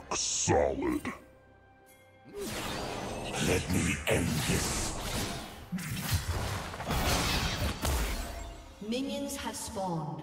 rock solid. Let me end this. Minions have spawned.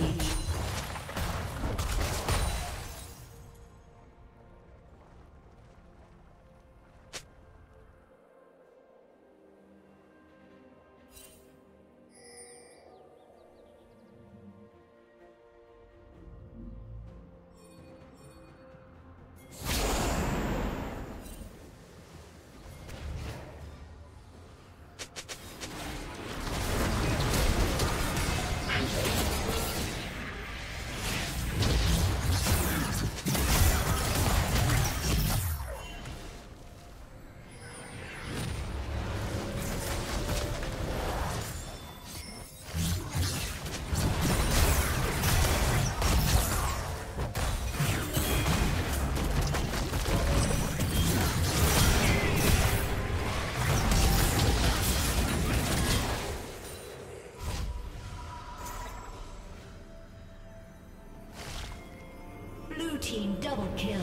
stage. Team double kill.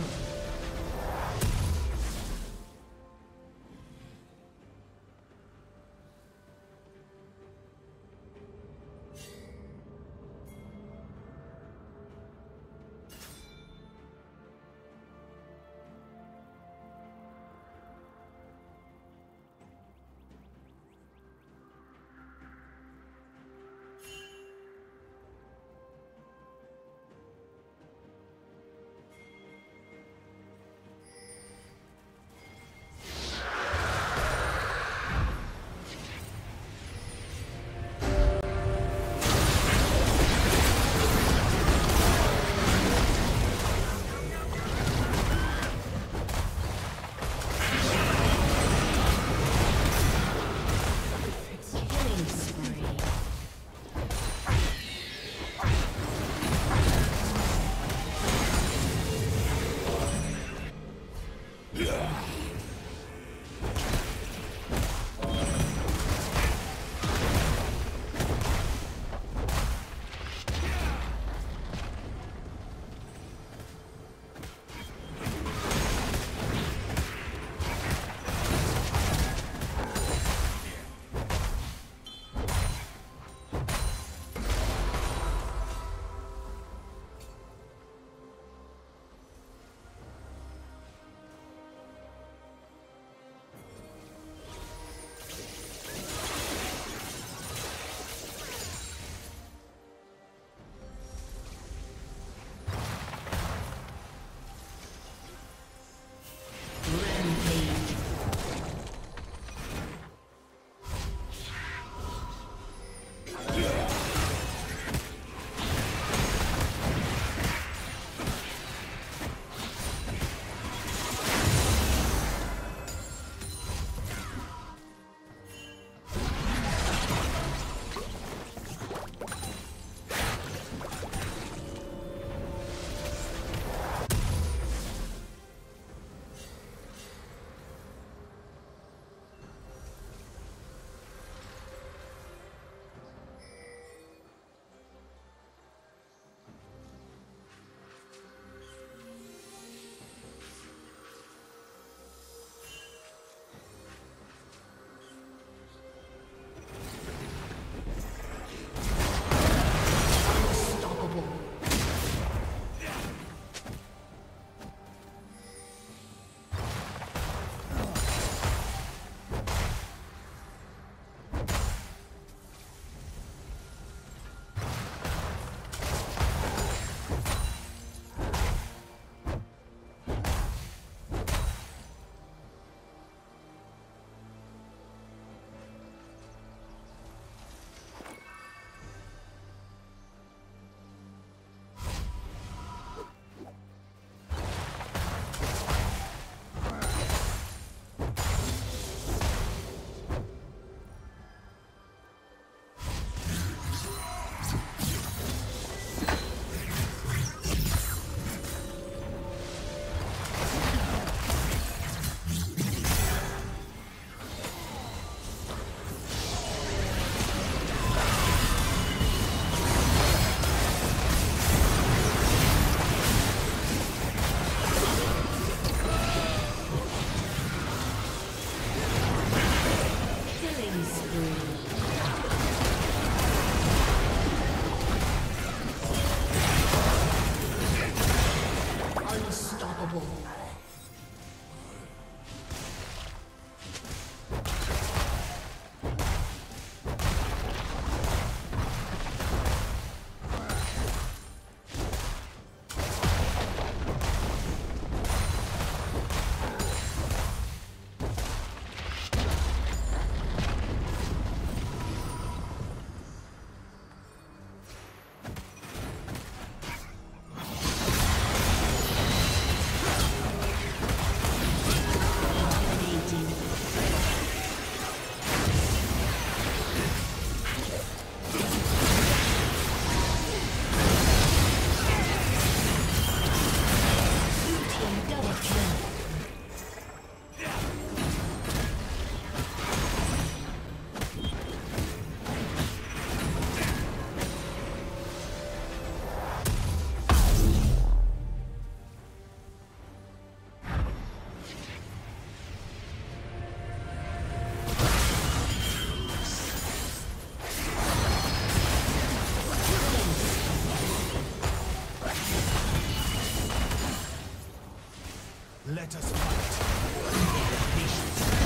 Let us fight.